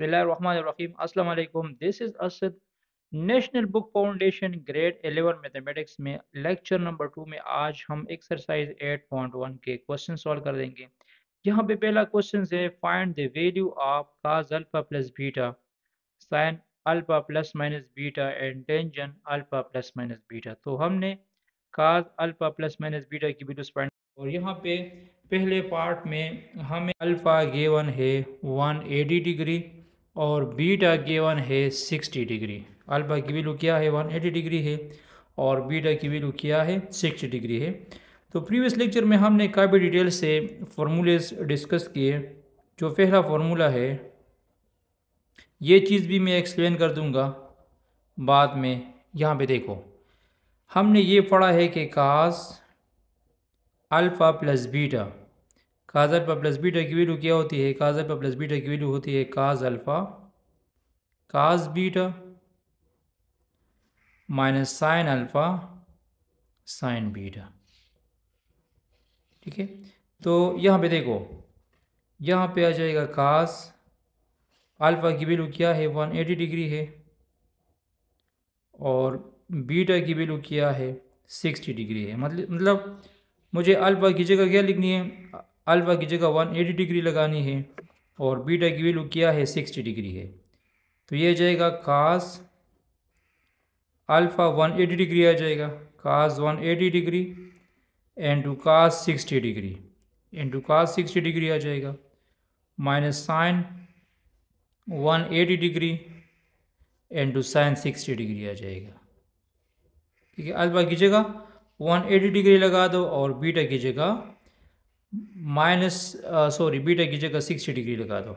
बिस्मिल्लाहिर्रहमानिर्रहीम अस्सलाम वालेकुम। This is Asad National Book Foundation grade 11 mathematics में लेक्चर नंबर 2 में आज हम एक्सरसाइज 8.1 के क्वेश्चन सॉल्व कर देंगे। यहाँ पे पहला क्वेश्चन है find the value of cos alpha plus beta, sine alpha plus minus beta and tangent alpha plus minus beta. तो हमने cos alpha plus minus beta की वैल्यूज फाइंड, और यहाँ पे पहले पार्ट में हमें अल्फा गिवन है 180 डिग्री और बीटा गिवन है 60 डिग्री। अल्फा की वैल्यू क्या है 180 डिग्री है और बीटा की वैल्यू क्या है 60 डिग्री है। तो प्रीवियस लेक्चर में हमने काफ़ी डिटेल से फार्मूलेस डिस्कस किए। जो पहला फार्मूला है ये चीज़ भी मैं एक्सप्लेन कर दूंगा बाद में। यहाँ पे देखो हमने ये पढ़ा है कि cos alpha plus beta, cos alpha plus beta की वैल्यू क्या होती है, कास अल्फ़ा प्लस बीटा की वैल्यू होती है cos alpha cos beta minus sine alpha sine beta. ठीक है, तो यहाँ पे देखो यहाँ पे आ जाएगा कास अल्फ़ा की वैल्यू क्या है 180 डिग्री है और बीटा की वैल्यू क्या है 60 डिग्री है। मतलब मुझे अल्फ़ा की जगह क्या लिखनी है, अल्फ़ा की जगह 180 डिग्री लगानी है और बीटा की वैल्यू क्या है 60 डिग्री है। तो ये आ जाएगा कास अल्फ़ा 180 डिग्री आ जाएगा cos 180 degree into cos 60 degree आ जाएगा minus sine 180 degree into sine 60 degree आ जाएगा। ठीक है, अल्फा की जगह 180 डिग्री लगा दो और बीटा की जगह बीटा की जगह 60 डिग्री लगा दो।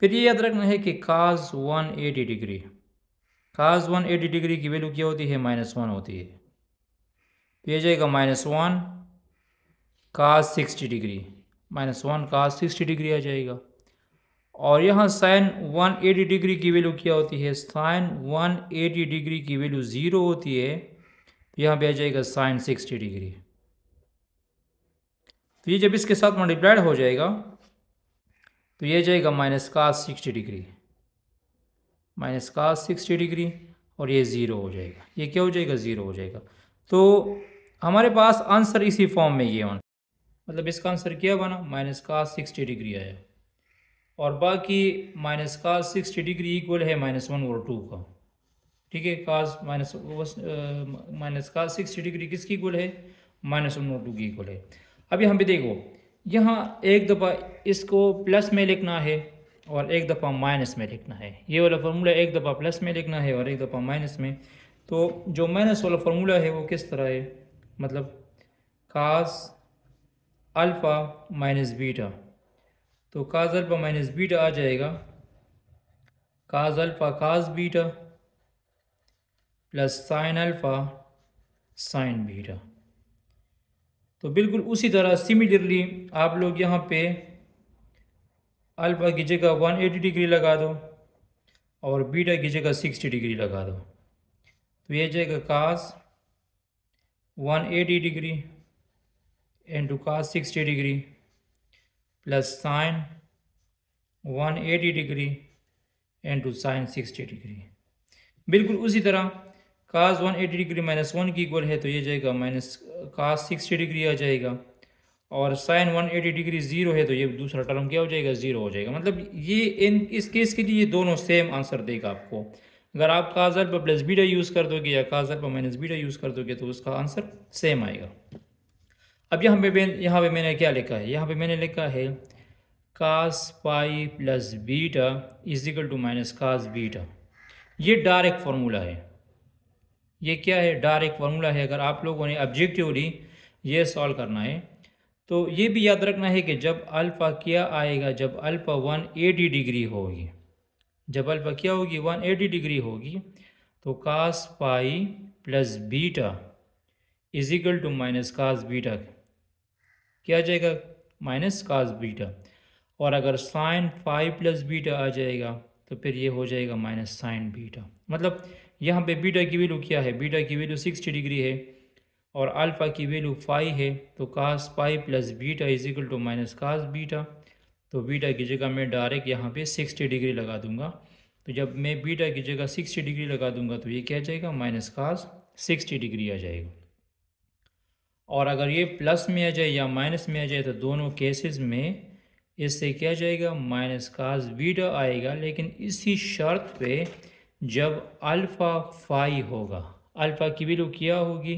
फिर ये याद रखना है कि कास 180 डिग्री की वैल्यू क्या होती है -1 होती है। ये जाएगा -1 कास 60 डिग्री आ जाएगा। और यहाँ साइन 180 डिग्री की वैल्यू क्या होती है, साइन 180 डिग्री की वैल्यू 0 होती है। यहाँ पे आ जाएगा साइन 60 डिग्री। तो ये जब इसके साथ मल्टीप्लाइड हो जाएगा तो ये जाएगा माइनस कास 60 डिग्री और ये 0 हो जाएगा। ये क्या हो जाएगा 0 हो जाएगा। तो हमारे पास आंसर इसी फॉर्म में ये होना, मतलब इसका आंसर क्या बना माइनस कास 60 डिग्री आया और बाकी माइनस कास 60 डिग्री इक्वल है -1/2 का। ठीक है, कास कास 60 डिग्री किसकी इक्वल है -1/2 की इक्वल है। अब यहाँ पे देखो यहाँ एक दफ़ा इसको प्लस में लिखना है और एक दफ़ा माइनस में लिखना है। ये वाला फार्मूला एक दफ़ा प्लस में लिखना है और एक दफ़ा माइनस में। तो जो माइनस वाला फार्मूला है वो किस तरह है, मतलब कास अल्फ़ा माइनस बीटा। तो कास अल्फ़ा माइनस बीटा आ जाएगा cos alpha cos beta plus sine alpha sine beta. तो बिल्कुल उसी तरह सिमिलरली आप लोग यहाँ पे अल्फ़ा की जगह 180 डिग्री लगा दो और बीटा की जगह 60 डिग्री लगा दो। तो ये जाएगा cos 180 degree into cos 60 degree plus sine 180 degree into sine 60 degree. बिल्कुल उसी तरह कास 180 डिग्री -1 की इक्वल है। तो ये जाएगा माइनस कास 60 डिग्री आ जाएगा और साइन 180 डिग्री 0 है। तो ये दूसरा टर्म क्या हो जाएगा 0 हो जाएगा। मतलब ये इस केस के लिए ये दोनों सेम आंसर देगा आपको। अगर आप cos alpha plus beta use कर दोगे या cos alpha minus beta use कर दोगे तो उसका आंसर सेम आएगा। अब यहाँ पे मैंने क्या लिखा है, यहाँ पे मैंने लिखा है cos pi plus beta is equal to minus cos beta. ये डायरेक्ट फार्मूला है। ये क्या है डायरेक्ट फार्मूला है। अगर आप लोगों ने ऑब्जेक्टिवली ये सॉल्व करना है तो ये भी याद रखना है कि जब अल्फ़ा क्या आएगा, जब अल्फ़ा 180 डिग्री होगी, तो cos pi plus beta is equal to minus cos beta क्या आ जाएगा माइनस कास बीटा। और अगर साइन पाई प्लस बीटा आ जाएगा तो फिर ये हो जाएगा माइनस साइन बीटा। मतलब यहाँ पे बीटा की वैल्यू क्या है, बीटा की वैल्यू 60 डिग्री है और अल्फ़ा की वैल्यू पाई है। तो cos pi plus beta is equal to minus cos beta तो बीटा की जगह मैं डायरेक्ट यहाँ पे 60 डिग्री लगा दूंगा। तो जब मैं बीटा की जगह 60 डिग्री लगा दूंगा तो ये क्या जाएगा माइनस काज 60 डिग्री आ जाएगा। और अगर ये प्लस में आ जाए या माइनस में आ जाए तो दोनों केसेस में इससे क्या जाएगा माइनस काज बीटा आएगा। लेकिन इसी शर्त पे जब अल्फ़ा फाई होगा, अल्फ़ा की वैल्यू क्या होगी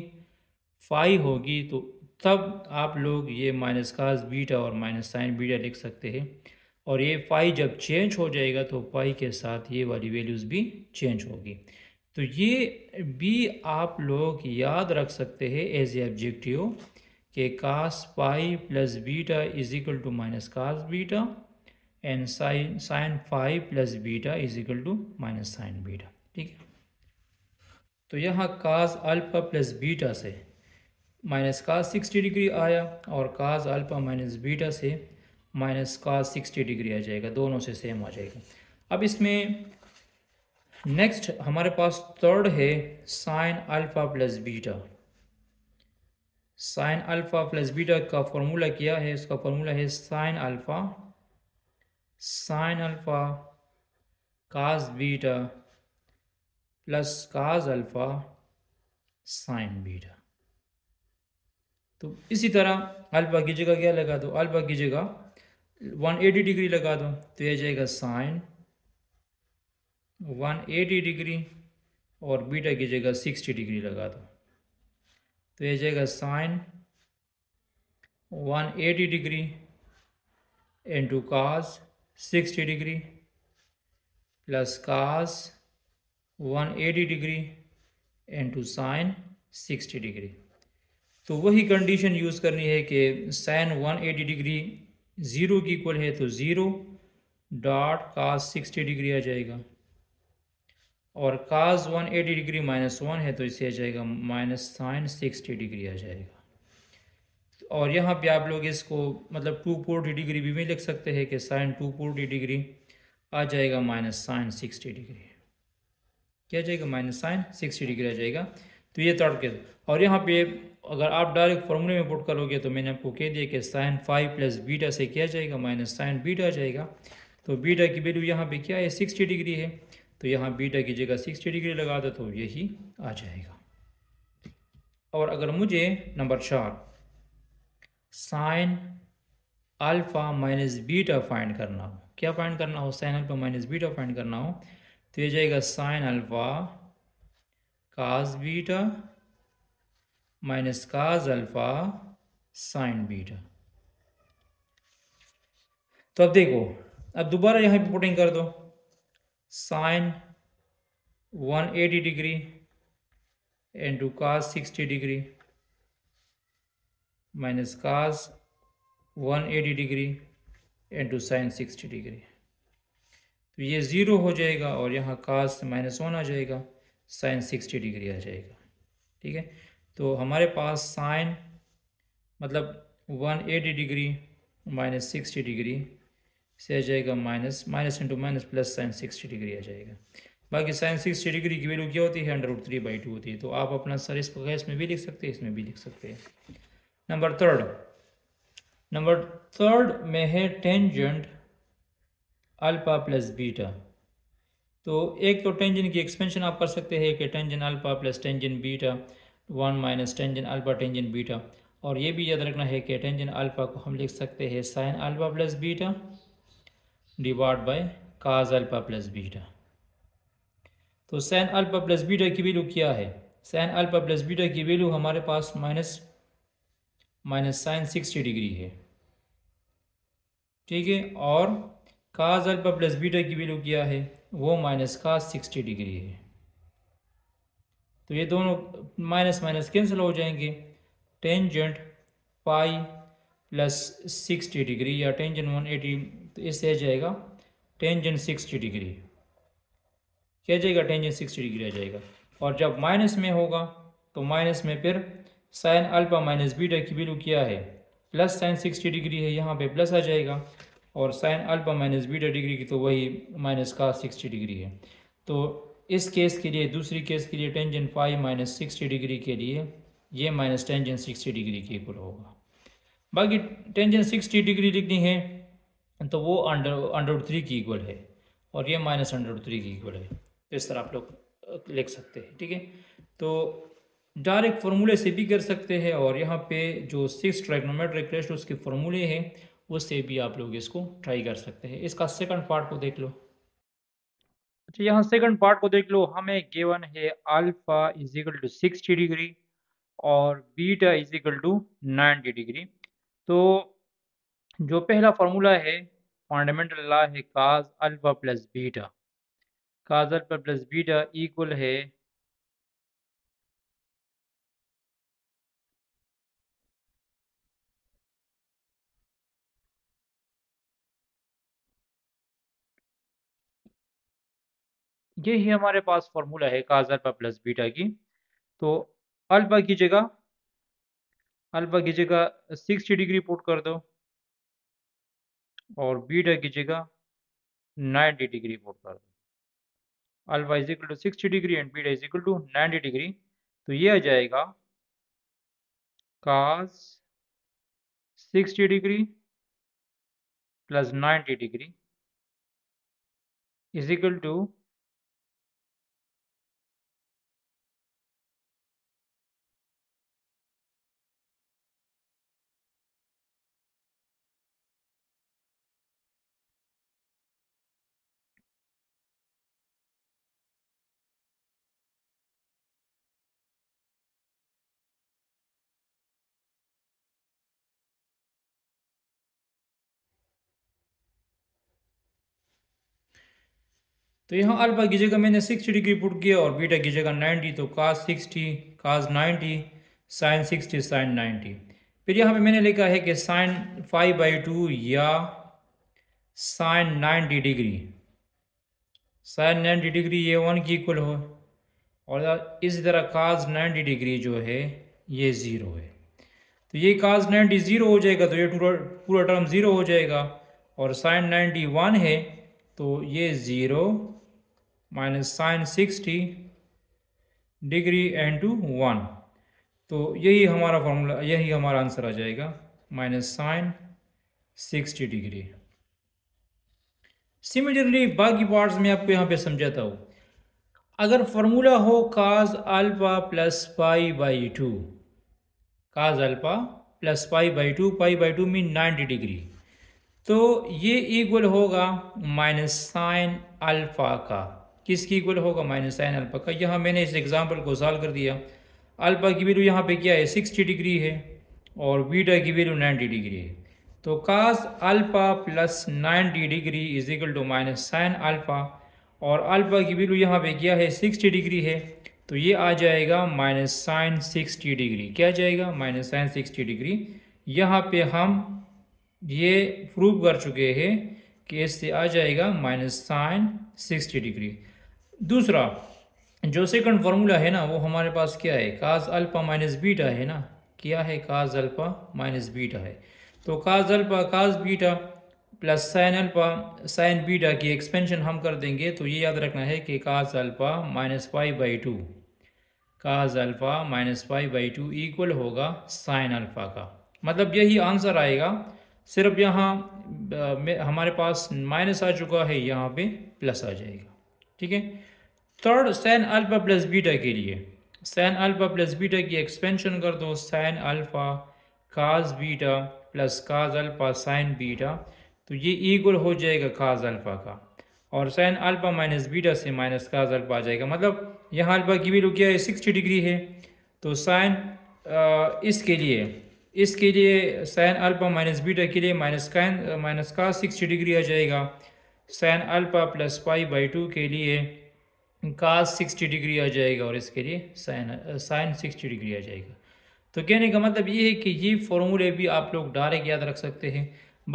फाई होगी, तो तब आप लोग ये माइनस काज बीटा और माइनस साइन बीटा लिख सकते हैं। और ये फाई जब चेंज हो जाएगा तो फाई के साथ ये वाली वैल्यूज़ भी चेंज होगी। तो ये भी आप लोग याद रख सकते हैं एज ए ऑब्जेक्टिव कि cos phi plus beta is equal to minus cos beta and sine phi plus beta is equal to minus sine beta. ठीक है, तो यहाँ कास अल्फा प्लस बीटा से माइनस कास 60 डिग्री आया और cos alpha minus beta से minus cos 60 degree आ जाएगा, दोनों से सेम आ जाएगा। अब इसमें नेक्स्ट हमारे पास थर्ड है sine alpha plus beta. Sine alpha plus beta का फार्मूला क्या है, इसका फार्मूला है sine alpha cos beta plus cos alpha sine beta. तो इसी तरह अल्फा की जगह क्या लगा दो, अल्फा की जगह 180 डिग्री लगा दो तो यह जाएगा साइन 180 डिग्री और बीटा की जगह 60 डिग्री लगा दो तो यह जाएगा sine 180 degree into cos 60 degree plus cos 180 degree into sine 60 degree. तो वही कंडीशन यूज़ करनी है कि साइन 180 डिग्री ज़ीरो की इक्वल है तो ज़ीरो डॉट कास 60 डिग्री आ जाएगा और कास 180 डिग्री माइनस वन है तो इसे आ जाएगा माइनस साइन 60 डिग्री आ जाएगा। और यहाँ पे आप लोग इसको मतलब 240 डिग्री भी लिख सकते हैं कि साइन 240 डिग्री आ जाएगा माइनस साइन 60 डिग्री, क्या जाएगा माइनस साइन 60 डिग्री आ जाएगा। तो ये थर्ड केस। और यहाँ पे अगर आप डायरेक्ट फॉर्मूले में पुट करोगे तो मैंने आपको कह दिया कि साइन फाई प्लस बीटा से क्या जाएगा माइनस साइन बीटा आ जाएगा। तो बीटा की वैल्यू यहाँ पे क्या है 60 डिग्री है तो यहाँ बीटा की जगह 60 डिग्री लगा दो तो यही आ जाएगा। और अगर मुझे number 4 sine alpha minus beta find करना हो, क्या फाइंड करना हो sine alpha minus beta find करना हो तो यह जाएगा sine alpha cos beta minus cos alpha sine beta. तो अब देखो, अब दोबारा यहाँ पे पुटिंग कर दो sine 180 degree into cos 60 degree minus cos 180 degree into sine 60 degree. तो ये ज़ीरो हो जाएगा और यहाँ कास माइनस वन आ जाएगा साइन 60 डिग्री आ जाएगा। ठीक है, तो हमारे पास साइन मतलब 180 डिग्री माइनस 60 डिग्री से आ जाएगा minus minus into minus plus sine 60 degree आ जाएगा। बाकी साइन 60 डिग्री की वैल्यू क्या होती है 1√3/2 होती है। तो आप अपना सर इस प्रकार इसमें भी लिख सकते हैं, इसमें भी लिख सकते हैं। नंबर थर्ड में है टेंजेंट अल्फा प्लस बीटा। तो एक तो टेंजेंट की एक्सपेंशन आप कर सकते हैं कि tangent alpha plus tangent beta 1 minus tangent alpha tangent beta. और ये भी याद रखना है कि टेंजेंट अल्फा को हम लिख सकते हैं sine alpha plus beta divide by cos alpha plus beta. तो साइन अल्फा प्लस बीटा की वैल्यू क्या है, साइन अल्फा प्लस बीटा की वैल्यू हमारे पास माइनस साइन 60 डिग्री है। ठीक है, और काज अल्फा प्लस बीटा की वैल्यू क्या है वो माइनस काज 60 डिग्री है। तो ये दोनों माइनस माइनस कैंसिल हो जाएंगे। टेंजेंट पाई प्लस 60 डिग्री या टेंजेंट 180 तो इससे आ जाएगा टेंजेंट 60 डिग्री, क्या जाएगा टेंजेंट 60 डिग्री आ जाएगा। और जब माइनस में होगा तो माइनस में फिर साइन अल्फा माइनस बीटा की वैल्यू क्या है प्लस साइन 60 डिग्री है, यहाँ पे प्लस आ जाएगा। और sine alpha minus beta degree की तो वही माइनस का 60 डिग्री है। तो इस केस के लिए, दूसरी केस के लिए टेंजेंट फाई माइनस 60 डिग्री के लिए ये माइनस टेंजेंट 60 डिग्री के इक्वल होगा। बाकी टेंजेंट 60 डिग्री लिखनी है तो वो अंडर 3 की इक्वल है और ये माइनस अंडर 3 की इक्वल है। तो इस तरह आप लोग लिख सकते हैं, ठीक है। तो डायरेक्ट फार्मूले से भी कर सकते हैं और यहाँ पे जो 6 ट्राइगोनोमेट्रिक रेशियोज के फार्मूले हैं उससे भी आप लोग इसको ट्राई कर सकते हैं। इसका सेकंड पार्ट को देख लो। अच्छा, यहाँ सेकंड पार्ट को देख लो। हमें गिवन है अल्फा इजिकल टू 60 डिग्री और बीटा इजिकल टू 90 डिग्री। तो जो पहला फार्मूला है फंडामेंटल लॉ है cos alpha plus beta, cos alpha plus beta equal है यही हमारे पास फॉर्मूला है काज अल्फा प्लस बीटा की। तो अल्फा की जगह 60 डिग्री पुट कर दो और बीटा की जगह 90 डिग्री पुट कर दो। Alpha is equal to 60 degree and beta is equal to 90 degree. तो ये आ जाएगा cos 60 degree plus 90 degree is equal to तो यहाँ अल्फा की जगह मैंने 60 डिग्री पुट किया और बीटा की जगह 90। तो कास 60 कास 90 साइन 60 साइन 90। फिर यहाँ पे मैंने लिखा है कि साइन 5/2 या साइन 90 डिग्री, साइन 90 डिग्री ये 1 की इक्वल हो और इसी तरह कास 90 डिग्री जो है ये 0 है। तो ये कास 90 0 हो जाएगा, तो ये पूरा टर्म 0 हो जाएगा और साइन 90 1 है तो ये 0 माइनस साइन 60 डिग्री इनटू 1। तो यही हमारा फॉर्मूला, यही हमारा आंसर आ जाएगा माइनस साइन 60 डिग्री। सिमिलरली बाकी पार्ट्स में आपको यहाँ पे समझाता हूँ। अगर फार्मूला हो cos alpha plus π/2, cos alpha plus π/2 mean 90 degree, तो ये इक्वल होगा माइनस साइन अल्फा का, किसकी इक्वल होगा माइनस साइन अल्फा का। यहाँ मैंने इस एग्जांपल को सॉल्व कर दिया। अल्फा की वैल्यू यहाँ पे क्या है 60 डिग्री है और बीटा की वैल्यू 90 डिग्री है। तो cos alpha plus 90 degree is equal to minus sine alpha और अल्फा की वैल्यू यहाँ पे क्या है 60 डिग्री है। तो ये आ जाएगा माइनस साइन 60 डिग्री। क्या जाएगा माइनस साइन 60 डिग्री। यहाँ पे हम ये प्रूव कर चुके हैं कि इससे आ जाएगा माइनस साइन 60 डिग्री। दूसरा जो सेकंड फार्मूला है ना वो हमारे पास क्या है काज अल्फा माइनस बीटा है ना, क्या है काज अल्फा माइनस बीटा है। तो cos alpha cos beta plus sine alpha sine beta की एक्सपेंशन हम कर देंगे। तो ये याद रखना है कि cos alpha minus π/2, cos alpha minus π/2 equal होगा साइन अल्फा का। मतलब यही आंसर आएगा, सिर्फ यहाँ हमारे पास माइनस आ चुका है, यहाँ पे प्लस आ जाएगा, ठीक है। Third sine alpha plus beta के लिए साइन अल्फा प्लस बीटा की एक्सपेंशन कर दो, sine alpha cos beta plus cos alpha sine beta. तो ये इक्वल हो जाएगा काज अल्फा का और साइन अल्फा माइनस बीटा से माइनस काज अल्फा आ जाएगा। मतलब यहाँ अल्फा की वैल्यू क्या है 60 डिग्री है। तो साइन इसके लिए साइन अल्फा माइनस बीटा के लिए माइनस का 60 डिग्री आ जाएगा। साइन अल्फा प्लस π/2 के लिए कास 60 डिग्री आ जाएगा और इसके लिए साइन 60 डिग्री आ जाएगा। तो कहने का मतलब ये है कि ये फॉर्मूले भी आप लोग डायरेक्ट याद रख सकते हैं।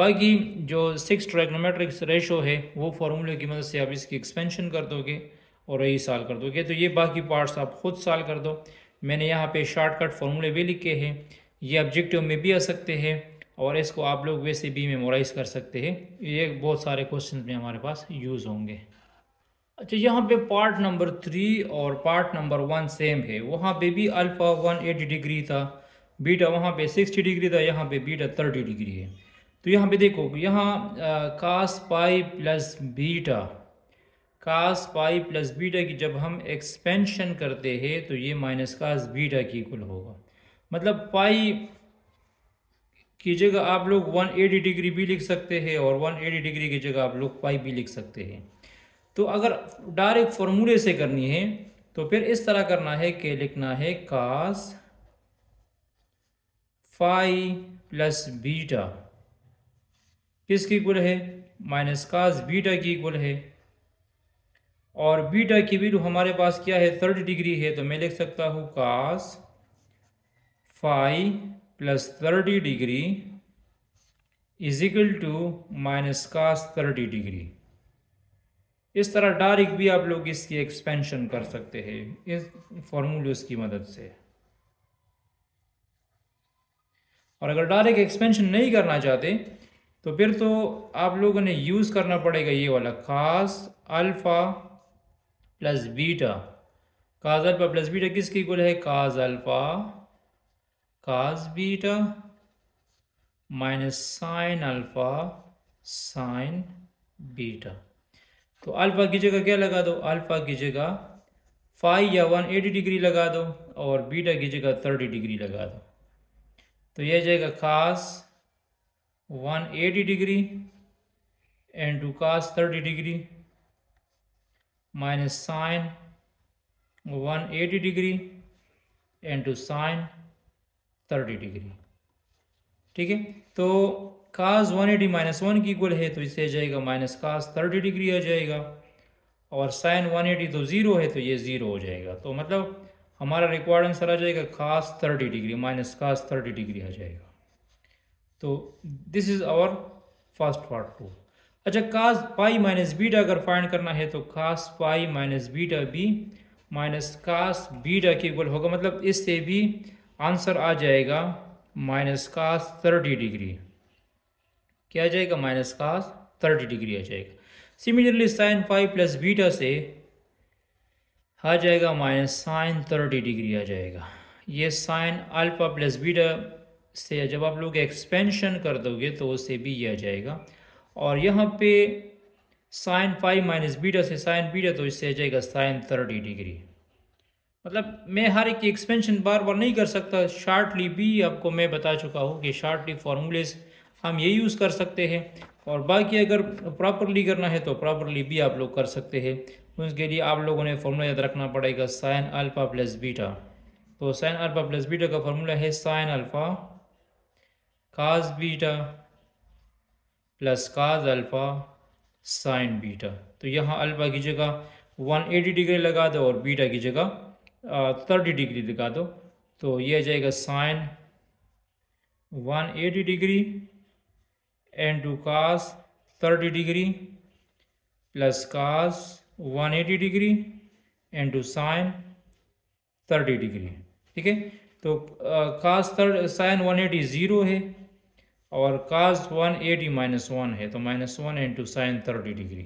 बाकी जो 6 ट्राइगोनोमेट्रिक रेशो है वो फार्मूले की मदद से आप इसकी एक्सपेंशन कर दोगे और यही सॉल्व कर दोगे। तो ये बाकी पार्ट्स आप खुद सॉल्व कर दो। मैंने यहाँ पर शॉर्टकट फार्मूले भी लिखे हैं, ये ऑब्जेक्टिव में भी आ सकते हैं और इसको आप लोग वैसे भी मेमोराइज कर सकते हैं। ये बहुत सारे क्वेश्चन में हमारे पास यूज़ होंगे। अच्छा, यहाँ पे पार्ट नंबर 3 और पार्ट नंबर 1 सेम है। वहाँ पे भी अल्फा 180 डिग्री था, बीटा वहाँ पे 60 डिग्री था, यहाँ पे बीटा 30 डिग्री है। तो यहाँ पे देखो, यहाँ cos pi plus beta, cos pi plus beta की जब हम एक्सपेंशन करते हैं तो ये माइनस कास बीटा की इक्वल होगा। मतलब पाई की जगह आप लोग 180 डिग्री भी लिख सकते हैं और 180 डिग्री की जगह आप लोग पाई भी लिख सकते हैं। तो अगर डायरेक्ट फार्मूले से करनी है तो फिर इस तरह करना है कि लिखना है कास फाई प्लस बीटा किसकी इक्वल है, माइनस कास बीटा की इक्वल है, और बीटा की वैल्यू हमारे पास क्या है 30 डिग्री है, तो मैं लिख सकता हूँ cos phi plus 30 degree is equal to minus cos 30 degree. इस तरह डायरेक्ट भी आप लोग इसकी एक्सपेंशन कर सकते हैं इस फॉर्मूल्स की मदद से। और अगर डायरेक्ट एक्सपेंशन नहीं करना चाहते तो फिर तो आप लोगों ने यूज़ करना पड़ेगा ये वाला cos alpha plus beta. Cos alpha plus beta किसकी इक्वल है, cos alpha cos beta minus sine alpha sine beta. तो अल्फ़ा की जगह क्या लगा दो, अल्फ़ा की जगह फाई या 180 डिग्री लगा दो और बीटा की जगह 30 डिग्री लगा दो। तो यह जाएगा cos 180 degree into cos 30 degree minus sine 180 degree into sine 30 degree. ठीक है, तो कास 180 माइनस 1 की इक्वल है, तो इससे जाएगा माइनस कास 30 डिग्री आ जाएगा, और साइन 180 तो ज़ीरो है तो ये ज़ीरो हो जाएगा। तो मतलब हमारा रिक्वायर्ड आंसर आ जाएगा cos 30 degree minus cos 30 degree आ जाएगा। तो this is our first part two. अच्छा, कास पाई माइनस बीटा अगर फाइंड करना है तो कास पाई माइनस बीटा भी माइनस कास बीटा के इक्वल होगा। मतलब इससे भी आंसर आ जाएगा माइनस कास 30 डिग्री। क्या आ जाएगा, माइनस कास 30 डिग्री आ जाएगा। Similarly sine pi plus beta से आ जाएगा माइनस साइन 30 डिग्री आ जाएगा। ये साइन अल्फा प्लस बीटा से जब आप लोग एक्सपेंशन कर दोगे तो उससे भी ये आ जाएगा, और यहाँ पे साइन पाई माइनस बीटा से साइन बीटा, तो इससे आ जाएगा साइन 30 डिग्री। मतलब मैं हर एक एक्सपेंशन बार बार नहीं कर सकता, शार्टली भी आपको मैं बता चुका हूँ कि शार्टली फार्मूले हम ये यूज़ कर सकते हैं, और बाकी अगर प्रॉपरली करना है तो प्रॉपरली भी आप लोग कर सकते हैं। उसके लिए आप लोगों ने फार्मूला याद रखना पड़ेगा साइन अल्फ़ा प्लस बीटा। तो साइन अल्फ़ा प्लस बीटा का फार्मूला है sine alpha cos beta plus cos alpha sine beta. तो यहाँ अल्फ़ा की जगह 180 डिग्री लगा दो और बीटा की जगह 30 डिग्री लगा दो, तो यह जाएगा sine 180 degree into cos 30 degree plus cos 180 degree into sine 30 degree. ठीक है, तो कास साइन 180 ज़ीरो है और कास 180 माइनस 1 है, तो माइनस 1 इंटू साइन 30 डिग्री।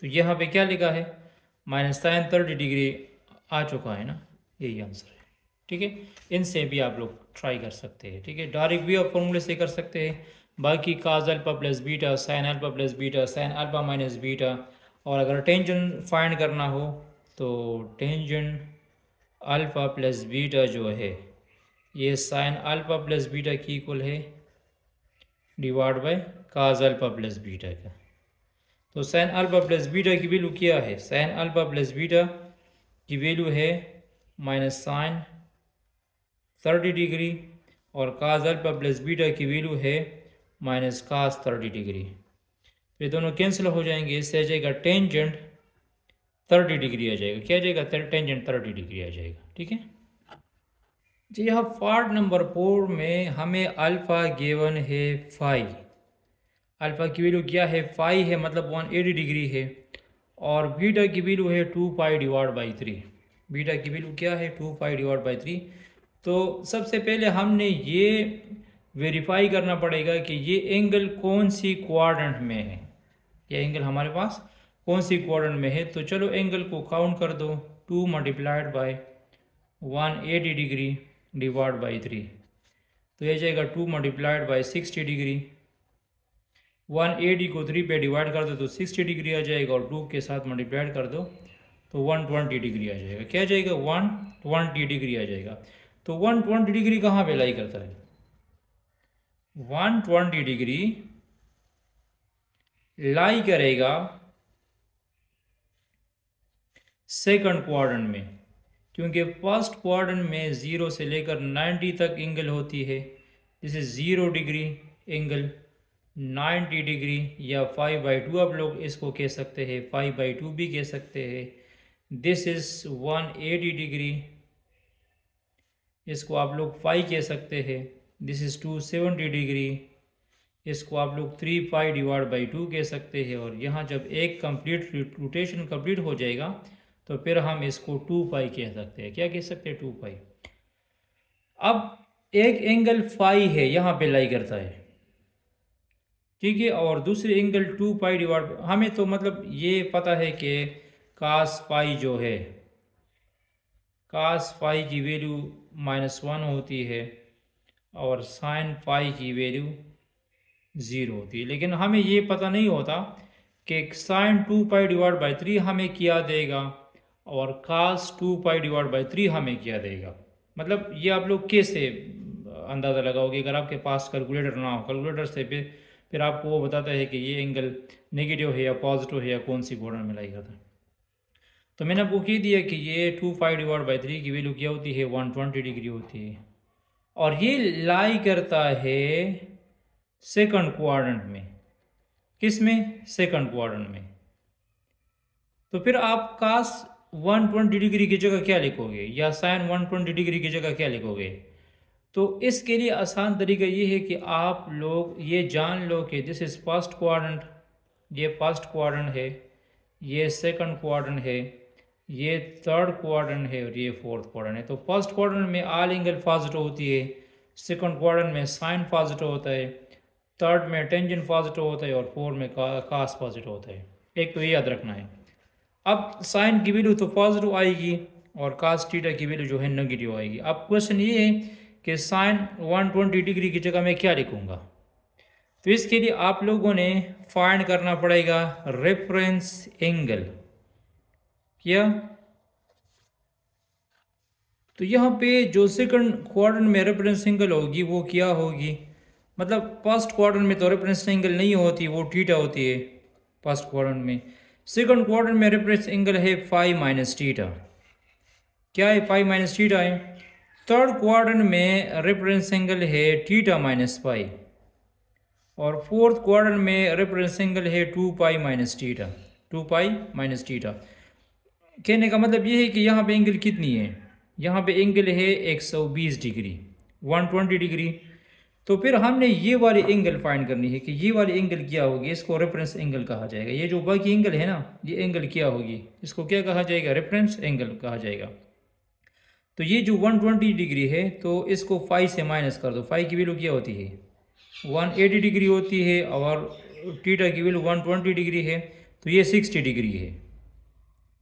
तो यहाँ पे क्या लिखा है, माइनस साइन 30 डिग्री आ चुका है ना, यही आंसर है। ठीक है, इनसे भी आप लोग ट्राई कर सकते हैं। ठीक है, डायरेक्ट भी आप फॉर्मूले से कर सकते हैं। बाकी cos alpha plus beta, sine alpha plus beta, sine alpha minus beta, और अगर टेंजेंट फाइंड करना हो तो टेंजेंट अल्फ़ा प्लस बीटा जो है ये साइन अल्फ़ा प्लस बीटा की इक्वल है divide by cos alpha plus beta का। तो साइन अल्फ़ा प्लस बीटा की वैल्यू क्या है, साइन अल्फ़ा प्लस बीटा की वैल्यू है माइनस साइन 30 डिग्री, और कास अल्फ़ा प्लस बीटा की वैल्यू है माइनस कास 30 डिग्री। ये दोनों कैंसिल हो जाएंगे, इससे आ जाएगा टेंजेंट 30 डिग्री आ जाएगा। क्या जाएगा, टेंजेंट 30 डिग्री आ जाएगा। ठीक है जी, यहाँ पार्ट नंबर 4 में हमें अल्फ़ा गिवन है फाई। अल्फ़ा की वैल्यू क्या है, फाई है, मतलब 180 डिग्री है, और बीटा की वैल्यू है 2π/3। बीटा की वैल्यू क्या है, 2π/3। तो सबसे पहले हमने ये वेरीफाई करना पड़ेगा कि ये एंगल कौन सी क्वाड्रेंट में है, ये एंगल हमारे पास कौन सी क्वाड्रेंट में है। तो चलो एंगल को काउंट कर दो, 2 multiplied by 180 degree divide by 3। तो यह जाएगा 2 मल्टीप्लाइड बाई 60 डिग्री। 180 को 3 पे डिवाइड कर दो तो 60 डिग्री आ जाएगा और 2 के साथ मल्टीप्लाइड कर दो तो 120 डिग्री आ जाएगा। क्या जाएगा 120 डिग्री आ जाएगा। तो 120 डिग्री कहाँ पे लाई करता है? 120 डिग्री लाई करेगा सेकंड क्वाड्रेंट में, क्योंकि फर्स्ट क्वाड्रेंट में 0 से लेकर 90 तक एंगल होती है, जैसे 0 डिग्री एंगल, 90 डिग्री या 5/2 आप लोग इसको कह सकते हैं, 5/2 भी कह सकते हैं। दिस इज़ 180 डिग्री, इसको आप लोग 5 कह सकते हैं। दिस इज़ 270 डिग्री, इसको आप लोग 3π/2 कह सकते हैं। और यहाँ जब एक कंप्लीट रोटेशन कंप्लीट हो जाएगा तो फिर हम इसको 2π कह सकते हैं। क्या कह सकते हैं? 2π। अब एक एंगल फाई है, यहाँ पे लाई करता है, ठीक है, और दूसरे एंगल 2π। हमें तो मतलब ये पता है कि cos फाई जो है, cos फाई की वैल्यू -1 होती है और sin फाई की वैल्यू 0 होती है, लेकिन हमें ये पता नहीं होता कि sin 2π/3 हमें क्या देगा और cos 2π/3 हमें क्या देगा। मतलब ये आप लोग कैसे अंदाज़ा लगाओगे अगर आपके पास कैलकुलेटर ना हो? कैलकुलेटर से फिर आपको वो बताता है कि ये एंगल नेगेटिव है या पॉजिटिव है या कौन सी क्वाड्रेंट में लाई करता है। तो मैंने आपको कह दिया कि ये 2π/3 की वैल्यू क्या होती है? 120 डिग्री होती है, और ये लाई करता है सेकंड क्वाड्रेंट में। किस में? सेकंड क्वाड्रेंट में। तो फिर आप cos 120 डिग्री की जगह क्या लिखोगे या sin 120 डिग्री की जगह क्या लिखोगे? तो इसके लिए आसान तरीका ये है कि आप लोग ये जान लो कि दिस इज़ फर्स्ट क्वाड्रेंट, ये फर्स्ट क्वाड्रेंट है, ये सेकंड क्वाड्रेंट है, ये थर्ड क्वाड्रेंट है और ये फोर्थ क्वाड्रेंट है। तो फर्स्ट क्वाड्रेंट में ऑल एंगल पॉजिटिव होती है, सेकंड क्वाड्रेंट में साइन पॉजिटिव होता है, थर्ड में टेंजेंट पॉजिटिव होता है और फोर्थ में कॉस पॉजिटिव होता है। एक तो ये याद रखना है। अब साइन की वैल्यू तो पॉजिटिव आएगी और कॉस थीटा की वैल्यू जो है नेगेटिव आएगी। अब क्वेश्चन ये है कि साइन 120 डिग्री की जगह मैं क्या लिखूँगा? तो इसके लिए आप लोगों ने फाइंड करना पड़ेगा रेफरेंस एंगल। क्या? तो यहाँ पे जो सेकंड क्वाड्रेंट में रेफरेंस एंगल होगी वो क्या होगी? मतलब फर्स्ट क्वाड्रेंट में तो रेफरेंस एंगल नहीं होती, वो थीटा होती है फर्स्ट क्वाड्रेंट में। सेकंड क्वाड्रेंट में रेफरेंस एंगल है φ - थीटा। क्या है? φ - थीटा है। थर्ड क्वाड्रेंट में रेफरेंस एंगल है θ - φ और फोर्थ क्वाड्रेंट में रेफरेंस एंगल है 2π - थीटा। 2π - थीटा कहने का मतलब ये है कि यहाँ पे एंगल कितनी है? यहाँ पे एंगल है 120 डिग्री, 120 डिग्री। तो फिर हमने ये वाले एंगल फाइंड करनी है कि ये वाले एंगल क्या होगी, इसको रेफरेंस एंगल कहा जाएगा। ये जो बाकी एंगल है ना, ये एंगल क्या होगी, इसको क्या कहा जाएगा? रेफरेंस एंगल कहा जाएगा। तो ये जो 120 डिग्री है तो इसको फाई से माइनस कर दो। फाई की वैल्यू क्या होती है? 180 डिग्री होती है और थीटा की वैल्यू 120 डिग्री है, तो ये 60 डिग्री है।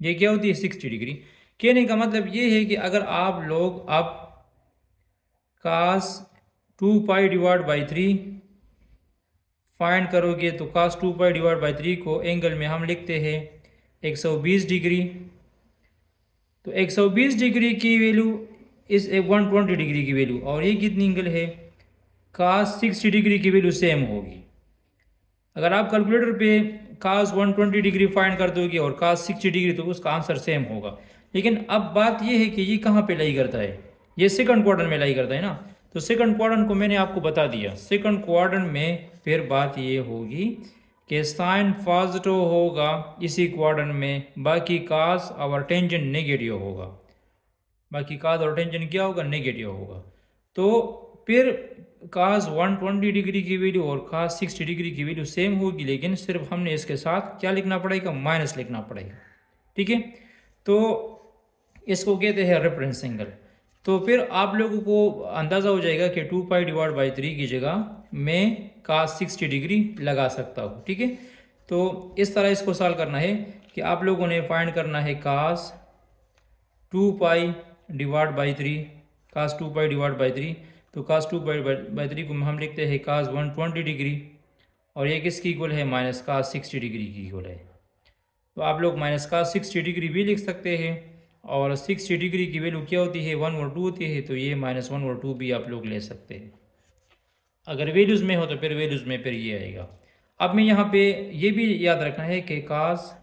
ये क्या होती है? 60 डिग्री। कहने का मतलब ये है कि अगर आप लोग अब cos 2π/3 फाइंड करोगे तो cos 2π/3 को एंगल में हम लिखते हैं 120 डिग्री। तो 120 डिग्री की वैल्यू इस 120 डिग्री की वैल्यू, और ये कितनी एंगल है? cos 60 डिग्री की वैल्यू सेम होगी। अगर आप कैलकुलेटर पे cos 120 डिग्री फाइंड कर दोगे और cos 60 डिग्री तो उसका आंसर सेम होगा। लेकिन अब बात ये है कि ये कहाँ पे लाई करता है? ये सेकंड क्वाड्रेंट में लाई करता है ना। तो सेकंड क्वाड्रेंट को मैंने आपको बता दिया। सेकंड क्वाड्रेंट में फिर बात ये होगी कि साइन पॉजिटिव होगा इसी क्वाड्रेंट में, बाकी cos और टेंजेंट नेगेटिव होगा। बाकी cos और टेंजेंट क्या होगा? नेगेटिव होगा। तो फिर cos 120 डिग्री की वैल्यू और cos 60 डिग्री की वैल्यू सेम होगी, लेकिन सिर्फ हमने इसके साथ क्या लिखना पड़ेगा? माइनस लिखना पड़ेगा, ठीक है। तो इसको कहते हैं रेफरेंस एंगल। तो फिर आप लोगों को अंदाज़ा हो जाएगा कि 2π/3 की जगह मैं cos 60 डिग्री लगा सकता हूँ, ठीक है। तो इस तरह इसको सॉल्व करना है कि आप लोगों ने फाइंड करना है cos 2π/3 तो कास टू बाई थ्री को हम लिखते हैं कास 120 डिग्री और ये किसकी इक्वल है माइनस कास 60 डिग्री की इक्वल है। तो आप लोग माइनस कास 60 डिग्री भी लिख सकते हैं और 60 डिग्री की वैल्यू क्या होती है 1/2 होती है, तो ये माइनस 1/2 भी आप लोग ले सकते हैं। अगर वैल्यूज़ में हो तो फिर वैल्यूज़ में फिर ये आएगा। अब मैं यहाँ पे ये भी याद रखना है कि कास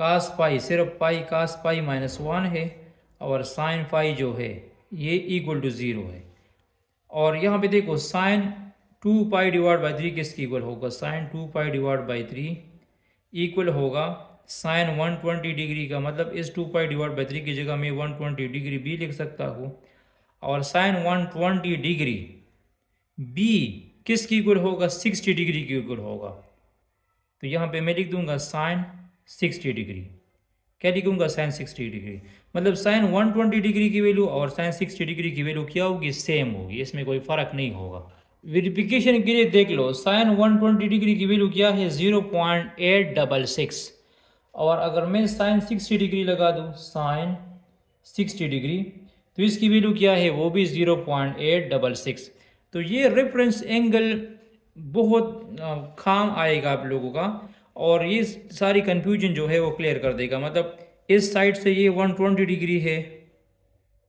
कास पाई सिर्फ कास पाई -1 है और साइन पाई जो है ये इक्वल टू 0 है। और यहाँ पे देखो साइन 2 पाई डिवाइड बाई 3 किसकी इक्वल होगा sine 2 pi divide by 3 equal होगा साइन 120 डिग्री का, मतलब इस 2 पाई डिवाइड बाई 3 की जगह मैं 120 डिग्री भी लिख सकता हूँ। और साइन 120 डिग्री बी किसकी इक्वल होगा 60 डिग्री की इक्वल होगा, तो यहाँ पे मैं लिख दूंगा साइन 60 डिग्री। क्या लिखूंगा साइन 60 डिग्री, मतलब साइन 120 डिग्री की वैल्यू और साइन 60 डिग्री की वैल्यू क्या होगी सेम होगी, इसमें कोई फर्क नहीं होगा। वेरिफिकेशन के लिए देख लो साइन 120 डिग्री की वैल्यू क्या है 0.866 और अगर मैं साइन 60 डिग्री लगा दूं साइन 60 डिग्री तो इसकी वैल्यू क्या है वो भी 0.866। तो ये रेफरेंस एंगल बहुत काम आएगा आप लोगों का और ये सारी कन्फ्यूजन जो है वो क्लियर कर देगा। मतलब इस साइड से ये 120 डिग्री है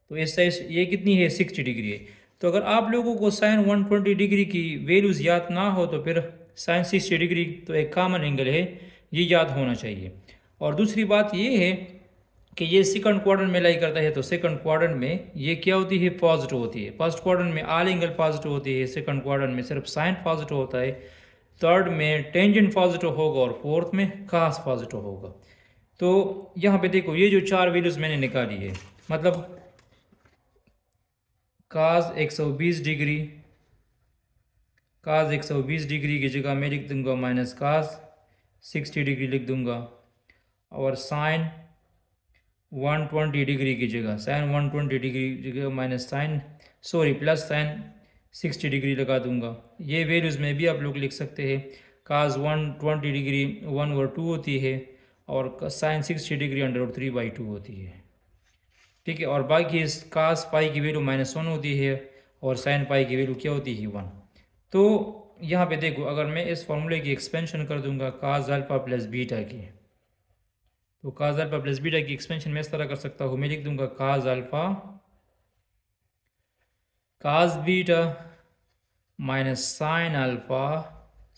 तो इस साइड ये कितनी है 60 डिग्री है। तो अगर आप लोगों को साइन 120 डिग्री की वैल्यूज़ याद ना हो तो फिर साइन 60 डिग्री तो एक कॉमन एंगल है ये याद होना चाहिए। और दूसरी बात ये है कि ये सेकंड क्वाड्रेंट में लाई करता है तो सेकंड क्वाड्रेंट में ये क्या होती है पॉजिटिव होती है, फर्स्ट क्वाड्रेंट में ऑल एंगल पॉजिटिव होती है, सेकंड क्वाड्रेंट में सिर्फ साइन पॉजिटिव होता है, थर्ड में टेंजेंट पॉजिटिव होगा और फोर्थ में कास पॉजिटिव होगा। तो यहाँ पे देखो ये जो 4 वैल्यूज़ मैंने निकाली है मतलब कास 120 डिग्री, कास 120 डिग्री की जगह मैं लिख दूंगा माइनस कास 60 डिग्री लिख दूंगा और साइन 120 डिग्री की जगह साइन 120 डिग्री की जगह माइनस प्लस साइन 60 डिग्री लगा दूंगा। ये वैल्यूज़ में भी आप लोग लिख सकते हैं काज 120 डिग्री 1/2 होती है और साइन 60 डिग्री 3/2 होती है, ठीक है। और बाकी इस काज पाई की वैल्यू -1 होती है और साइन पाई की वैल्यू क्या होती है 1। तो यहाँ पे देखो अगर मैं इस फॉर्मूले की एक्सपेंशन कर दूंगा काज अल्फा प्लस बीटा की, तो काज अल्फा प्लस बीटा की एक्सपेंशन मैं इस तरह कर सकता हूँ मैं लिख दूंगा cos alpha cos beta minus sine alpha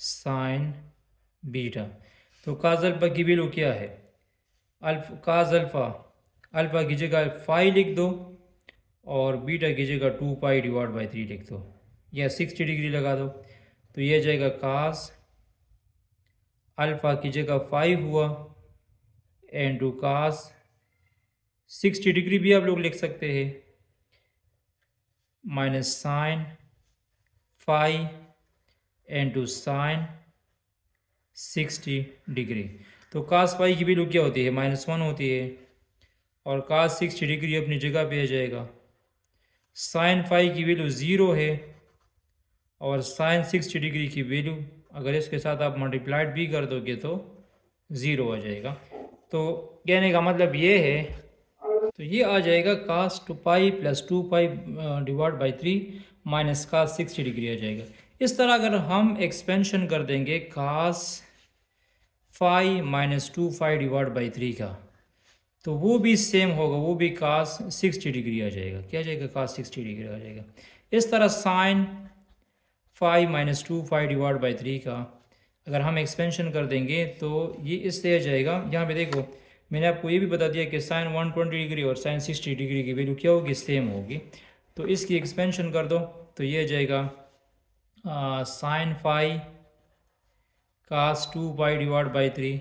sine beta. तो काज अल्फा की वैल्यू क्या है काज अल्फा अल्फा की जगह फाई लिख दो और बीटा की जगह 2 पाई डिवाइड बाई 3 लिख दो या 60 डिग्री लगा दो तो यह जाएगा काज अल्फा की जगह फाई हुआ एंड टू कास 60 डिग्री भी आप लोग लिख सकते हैं minus sine phi and to sine 60 degree. तो कास फाई की वैल्यू क्या होती है -1 होती है और कास 60 डिग्री अपनी जगह पे आ जाएगा, साइन फाई की वैल्यू 0 है और साइन 60 डिग्री की वैल्यू अगर इसके साथ आप मल्टीप्लाइड भी कर दोगे तो 0 आ जाएगा। तो कहने का मतलब ये है तो ये आ जाएगा cos 2 pi plus 2 pi divide by 3 minus cos 60 degree आ जाएगा। इस तरह अगर हम एक्सपेंशन कर देंगे cos 5 minus 2 pi divide by 3 का तो वो भी सेम होगा, वो भी कास 60 डिग्री आ जाएगा। क्या जाएगा कास 60 डिग्री आ जाएगा। इस तरह sine 5 minus 2 pi divide by 3 का अगर हम एक्सपेंशन कर देंगे तो ये इससे आ जाएगा। यहाँ पे देखो मैंने आपको ये भी बता दिया कि साइन 120 डिग्री और साइन 60 डिग्री की वैल्यू क्या होगी सेम होगी, तो इसकी एक्सपेंशन कर दो तो ये आ जाएगा sine phi cos 2 pi divide by 3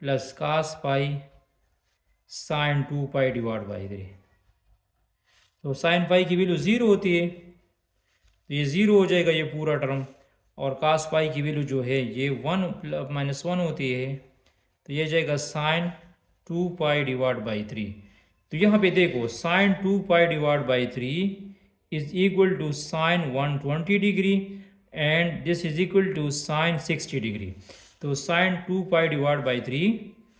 plus cos pi sine 2 pi divide by 3। तो साइन पाई की वैल्यू 0 होती है तो ये 0 हो जाएगा ये पूरा टर्म और कास पाई की वैल्यू जो है ये 1 - 1 होती है तो ये जाएगा साइन 2 पाई डिवाइड बाई 3। तो यहाँ पे देखो sine 2 pi divide by 3 is equal to sine 120 degree and this is equal to sine 60 degree. तो sine 2 pi divide by 3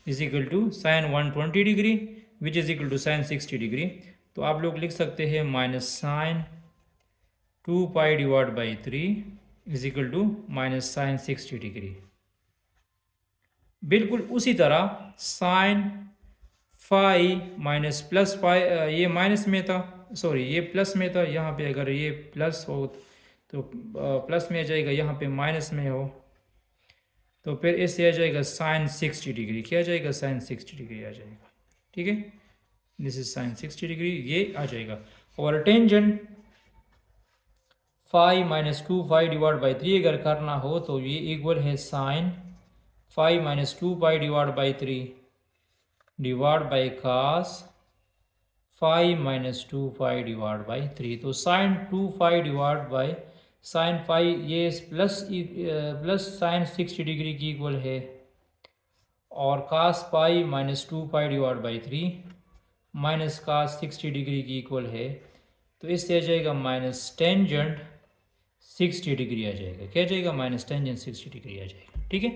is equal to sine 120 degree which is equal to sine 60 degree. तो आप लोग लिख सकते हैं minus sine 2 pi divide by 3 is equal to minus sine 60 degree. बिल्कुल उसी तरह sine phi minus plus pi, ये माइनस में था, सॉरी ये प्लस में था, यहाँ पे अगर ये प्लस हो तो प्लस में आ जाएगा, यहाँ पे माइनस में हो तो फिर इससे आ जाएगा साइन 60 डिग्री। क्या आ जाएगा? साइन 60 डिग्री आ जाएगा। ठीक है, दिस इज साइन 60 डिग्री, ये आ जाएगा। और tangent phi minus 2 pi divide by 3 अगर करना हो तो ये इक्वल है sine phi minus 2 pi divide by 3 divide by cos phi minus 2 pi divide by 3। तो sine 2 pi divide by sine phi, ये प्लस साइन 60 डिग्री की इक्वल है, और cos pi minus 2 pi divide by 3 minus cos 60 degree की equal है। तो इससे आ जाएगा माइनस टेंजेंट 60 डिग्री आ जाएगा। क्या जाएगा? माइनस टेंजेंट 60 डिग्री आ जाएगा। ठीक है,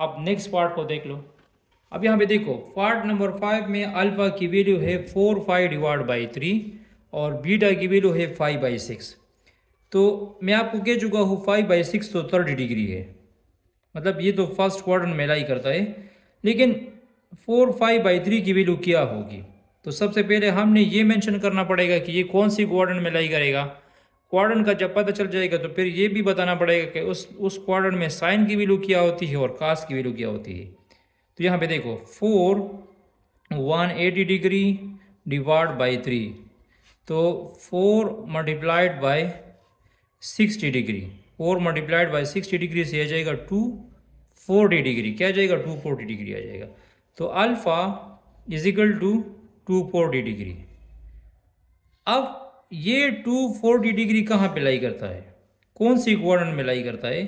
अब नेक्स्ट पार्ट को देख लो। अब यहाँ पे देखो पार्ट नंबर 5 में अल्फा की वैल्यू है 4 पाई डिवाइड बाई 3 और बीटा की वैल्यू है 5/6। तो मैं आपको कह चुका हूँ 5/6 तो 30 डिग्री है, मतलब ये तो फर्स्ट क्वाड्रेंट में लाई करता है। लेकिन 4 5/3 की वैल्यू क्या होगी? तो सबसे पहले हमने ये मेंशन करना पड़ेगा कि ये कौन सी क्वाड्रेंट में लाई करेगा। क्वाड्रेंट का जब पता चल जाएगा तो फिर ये भी बताना पड़ेगा कि उस क्वाड्रेंट में साइन की वैल्यू क्या होती है और कास की वैल्यू क्या होती है। तो यहाँ पे देखो 4 180 डिग्री डिवाइड बाई 3, तो 4 multiplied by 60 degree. 4 multiplied by 60 degree से आ जाएगा 240 डिग्री। क्या जाएगा? 240 डिग्री आ जाएगा। तो alpha is equal to 240 degree. अब ये 240 डिग्री कहाँ पे लाई करता है, कौन सी क्वाड्रेंट में लाई करता है?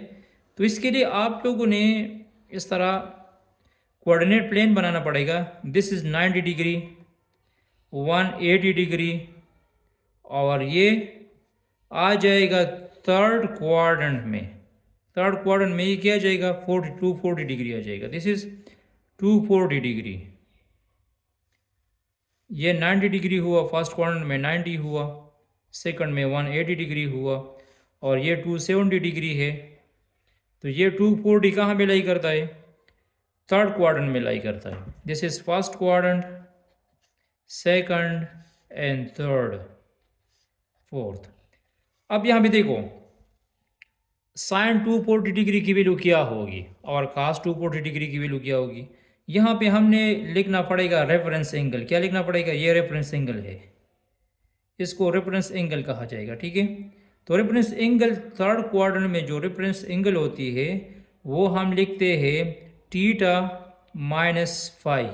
तो इसके लिए आप लोगों ने इस तरह कोऑर्डिनेट प्लेन बनाना पड़ेगा। दिस इज़ 90 डिग्री, 180 डिग्री, और ये आ जाएगा थर्ड क्वाड्रेंट में। थर्ड क्वाड्रेंट में ये क्या जाएगा? 240 डिग्री आ जाएगा। This is 240 degree. ये 90 डिग्री हुआ, फर्स्ट क्वाड्रेंट में 90 हुआ, सेकंड में 180 डिग्री हुआ, और ये 270 डिग्री है। तो ये 240 कहाँ पे लाई करता है? थर्ड क्वाड्रेंट में लाई करता है। This is first quadrant, second and third, fourth. अब यहाँ पे देखो साइन 240 डिग्री की वैल्यू क्या होगी और कास 240 डिग्री की वैल्यू क्या होगी। यहाँ पे हमने लिखना पड़ेगा रेफरेंस एंगल। क्या लिखना पड़ेगा? ये रेफरेंस एंगल है, इसको रेफरेंस एंगल कहा जाएगा। ठीक है, तो रेफरेंस एंगल, थर्ड क्वाड्रेंट में जो रेफरेंस एंगल होती है वो हम लिखते हैं थीटा माइनस फाई।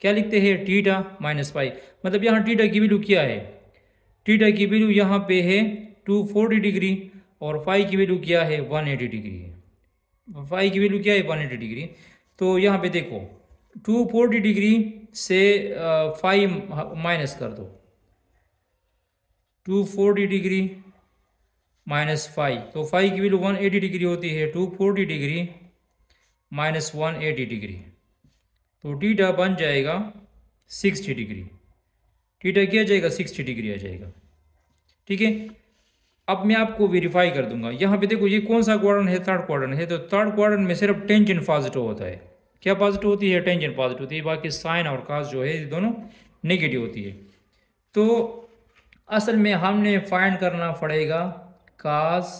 क्या लिखते हैं? Theta minus phi. मतलब यहाँ थीटा की वैल्यू क्या है? थीटा की वैल्यू यहाँ पे है 240 डिग्री और फाई की वैल्यू क्या है? 180 डिग्री है। फाई की वैल्यू क्या है? 180 डिग्री। तो यहाँ पे देखो 240 डिग्री से फाई माइनस कर दो, 240 डिग्री माइनस फाई, तो फाई की वैल्यू 180 डिग्री होती है। 240 डिग्री माइनस 180 डिग्री, तो थीटा बन जाएगा 60 डिग्री। थीटा क्या जाएगा? 60 डिग्री आ जाएगा। ठीक है, अब मैं आपको वेरीफाई कर दूंगा। यहाँ पे देखो ये कौन सा क्वाड्रेंट है? थर्ड क्वाड्रेंट है। तो थर्ड क्वाड्रेंट में सिर्फ टेंजेंट पॉजिटिव होता है। क्या पॉजिटिव होती है? टेंजेंट पॉजिटिव होती है, बाकी साइन और कास जो है ये दोनों नेगेटिव होती है। तो असल में हमने फाइंड करना पड़ेगा कास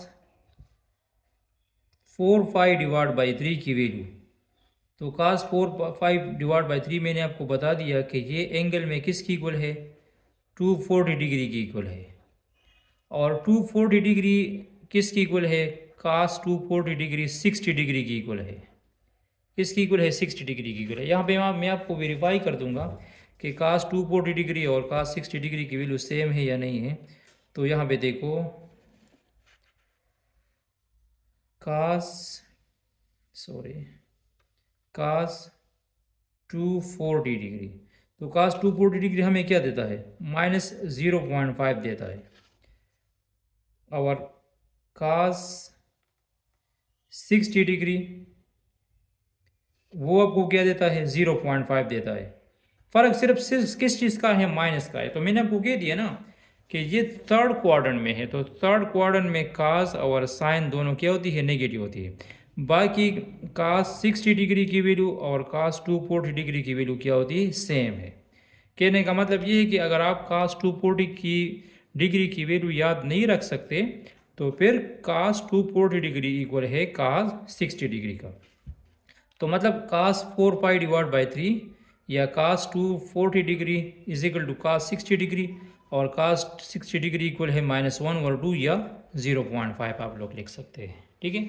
4 पाई डिवाइड बाई 3 की वैल्यू। तो कास 4 पाई डिवाइड बाई 3 मैंने आपको बता दिया कि ये एंगल में किसकी इक्वल है? 240 डिग्री की इक्वल है। और 240 डिग्री किसकी इक्वल है? कास 240 डिग्री 60 डिग्री की इक्वल है। किसकी इक्वल है? 60 डिग्री की इक्वल है। यहाँ पे मैं आपको वेरीफाई कर दूंगा कि कास 240 डिग्री और कास 60 डिग्री की वैल्यू सेम है या नहीं है। तो यहाँ पे देखो कास 240 डिग्री, तो कास 240 डिग्री हमें क्या देता है? माइनस 0.5 देता है। और कास 60 डिग्री वो आपको क्या देता है? 0.5 देता है। फ़र्क सिर्फ किस चीज़ का है, माइनस का है। तो मैंने आपको कह दिया ना कि ये थर्ड क्वाड्रेंट में है, तो थर्ड क्वाड्रेंट में काज और साइन दोनों क्या होती है, नेगेटिव होती है। बाकी काज 60 डिग्री की वैल्यू और काज 240 डिग्री की वैल्यू क्या होती है, सेम है। कहने का मतलब ये है कि अगर आप काज 240 की डिग्री की वैल्यू याद नहीं रख सकते तो फिर काज 240 डिग्री इक्वल है काज 60 डिग्री का। तो मतलब काज 4π/3 या cos 240 degree is equal to cos 60 degree और काज 60 डिग्री इक्वल है -1/2 या 0.5 आप लोग लिख सकते हैं। ठीक है,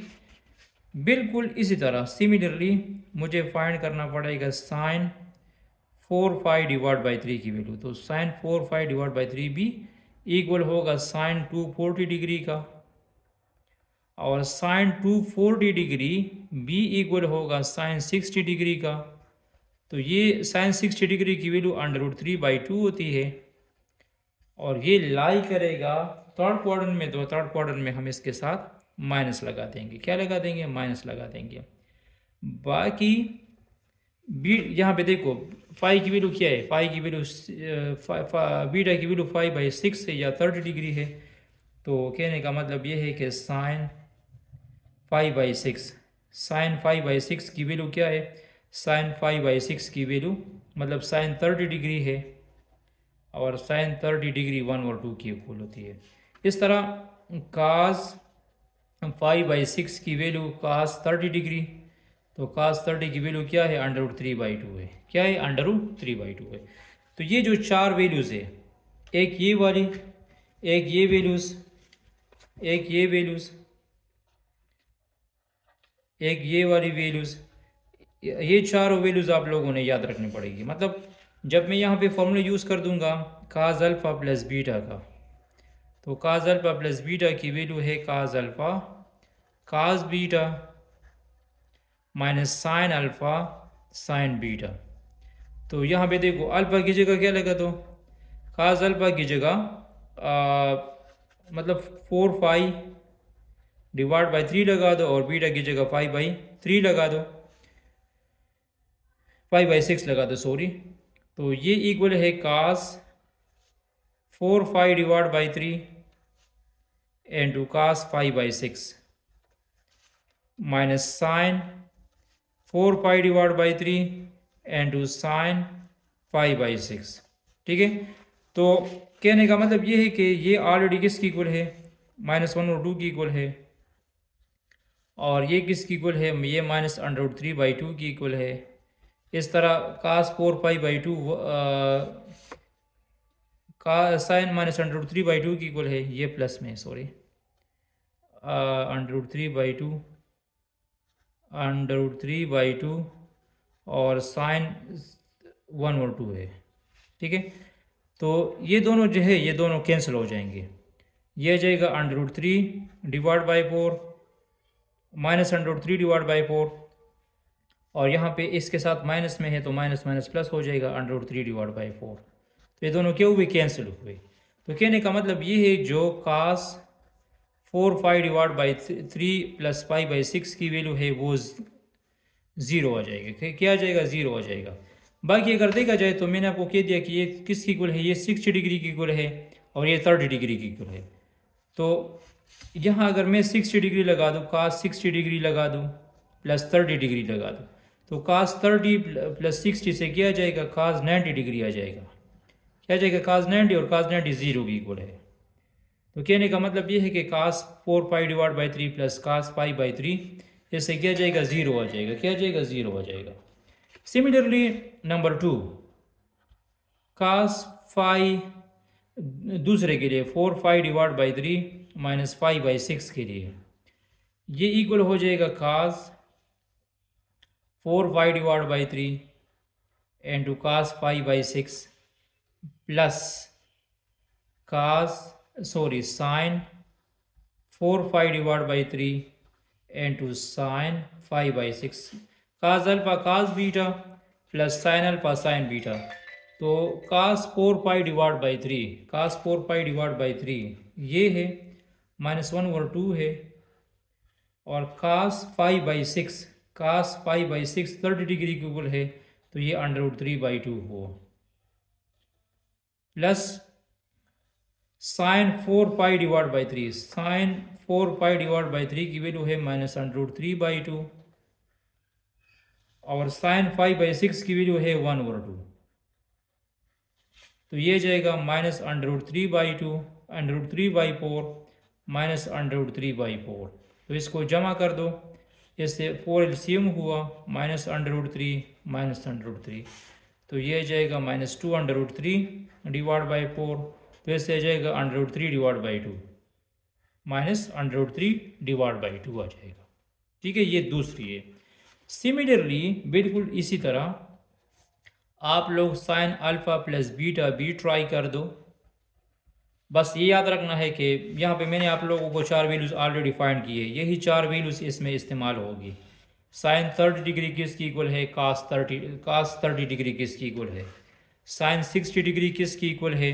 बिल्कुल इसी तरह सिमिलरली मुझे फाइंड करना पड़ेगा साइन 4π/3 की वैल्यू। तो साइन 4π/3 भी इक्वल होगा साइन 240 डिग्री का और साइन 240 डिग्री भी इक्वल होगा साइन 60 डिग्री का। तो ये साइन 60 डिग्री की वैल्यू 3/2 होती है और ये लाई करेगा थर्ड क्वाड्रेंट में। तो थर्ड क्वाड्रेंट में हम इसके साथ माइनस लगा देंगे। क्या लगा देंगे, माइनस लगा देंगे। बाकी बी यहाँ पे देखो फाई की वैल्यू क्या है, फाई की वैल्यू बीटा की वैल्यू 5/6 है या 30 डिग्री है। तो कहने का मतलब ये है कि साइन 5/6, साइन 5/6 की वैल्यू क्या है, साइन 5/6 की वैल्यू मतलब साइन 30 डिग्री है और साइन 30 डिग्री 1/2 की इक्वल होती है। इस तरह काज 5/6 की वैल्यू काज 30 डिग्री, तो काज 30 की वैल्यू क्या है, 3/2 है। क्या है, 3/2 है। तो ये जो चार वैल्यूज़ है, एक ये वाली, एक ये वैल्यूज़, एक ये वैल्यूज़, एक ये वाली वैल्यूज़, ये चारों वैल्यूज़ आप लोगों ने याद रखनी पड़ेगी। मतलब जब मैं यहाँ पे फॉर्मूला यूज़ कर दूंगा काज अल्फा प्लस बीटा का, तो काज अल्फा प्लस बीटा की वैल्यू है cos alpha cos beta minus sine alpha sine beta. तो यहाँ पे देखो अल्फा की जगह क्या लगा, तो काज अल्फा की जगह मतलब 4π/3 लगा दो और बीटा की जगह 5/3 लगा दो, 5/6 लगा दो सॉरी। तो ये इक्वल है cos 4π/3 into cos 5/6 minus sine 4π/3 into sine 5/6। ठीक है, तो कहने का मतलब ये है कि ये ऑलरेडी किसकी इक्वल है, -1/2 की इक्वल है और ये किसकी इक्वल है, ये -3/2 की इक्वल है। इस तरह कास 4π/2 का साइन -3/2 की इक्वल है, ये प्लस में सॉरी 3/2 और साइन 1/2 है। ठीक है, तो ये दोनों जो है ये दोनों कैंसिल हो जाएंगे। ये जाएगा 3/4 -3/4 और यहाँ पे इसके साथ माइनस में है तो माइनस माइनस प्लस हो जाएगा 3/4। ये दोनों क्या हुए, कैंसिल हुए। तो कहने का मतलब ये है जो कास 4π/3 प्लस 5/6 की वैल्यू है वो 0 आ जाएगा। क्या आ जाएगा, 0 आ जाएगा। बाकी अगर देखा जाए तो मैंने आपको कह दिया कि ये किसकी इक्वल है, ये 60 डिग्री की इक्वल है और ये 30 डिग्री की इक्वल है। तो यहाँ अगर मैं 60 डिग्री लगा दूँ, कास 60 डिग्री लगा दूँ प्लस 30 डिग्री लगा दूँ, तो कास 30 प्लस 60 से क्या आ जाएगा, कास 90 डिग्री आ जाएगा। क्या जाएगा, काज 90 और काज 90 0 की इक्वल है। तो कहने का मतलब ये है कि काज 4π/3 प्लस काज 5/3 इससे क्या जाएगा, 0 आ जाएगा। क्या जाएगा, 0 आ जाएगा। सिमिलरली नंबर 2 काज 5 दूसरे के लिए 4π/3 माइनस 5/6 के लिए ये इक्वल हो जाएगा cos 4π/3 into cos 5/6 plus cos sine 4π/3 into sine 5/6 cos alpha cos beta plus sine alpha sine beta. तो काज 4π/3 ये है -1/2 है और काज 5/6 30 डिग्री की इक्वल है तो ये 3/2 हो। Plus sine 4 pi divide by 3, sine 4 pi divide by 3 की वैल्यू है माइनस अंडरूट 3/2 और साइन 5/6 की वैल्यू है 1/2। तो ये जाएगा minus under root 3/2, under root 3/4 minus under root 3/4। तो इसको जमा कर दो, इससे 4 एलसीएम हुआ माइनस अंडरूट 3 माइनस अंडरूट 3। तो ये जाएगा माइनस 2 अंडरूट 3 डिवाइड बाई 4, तो इससे आ जाएगा under root 3 divide by 2 minus under root 3 divide by 2 आ जाएगा। ठीक है, ये दूसरी है। सिमिलरली बिल्कुल इसी तरह आप लोग साइन अल्फ़ा प्लस बीटा भी ट्राई कर दो। बस ये याद रखना है कि यहाँ पे मैंने आप लोगों को 4 वैल्यूज़ ऑलरेडी फाइंड की है, यही 4 वैल्यूज़ इसमें इस्तेमाल होगी। साइन 30 डिग्री किसकी इक्वल है, कास 30 डिग्री किसकी इक्वल है, साइन 60 डिग्री किसकी इक्वल है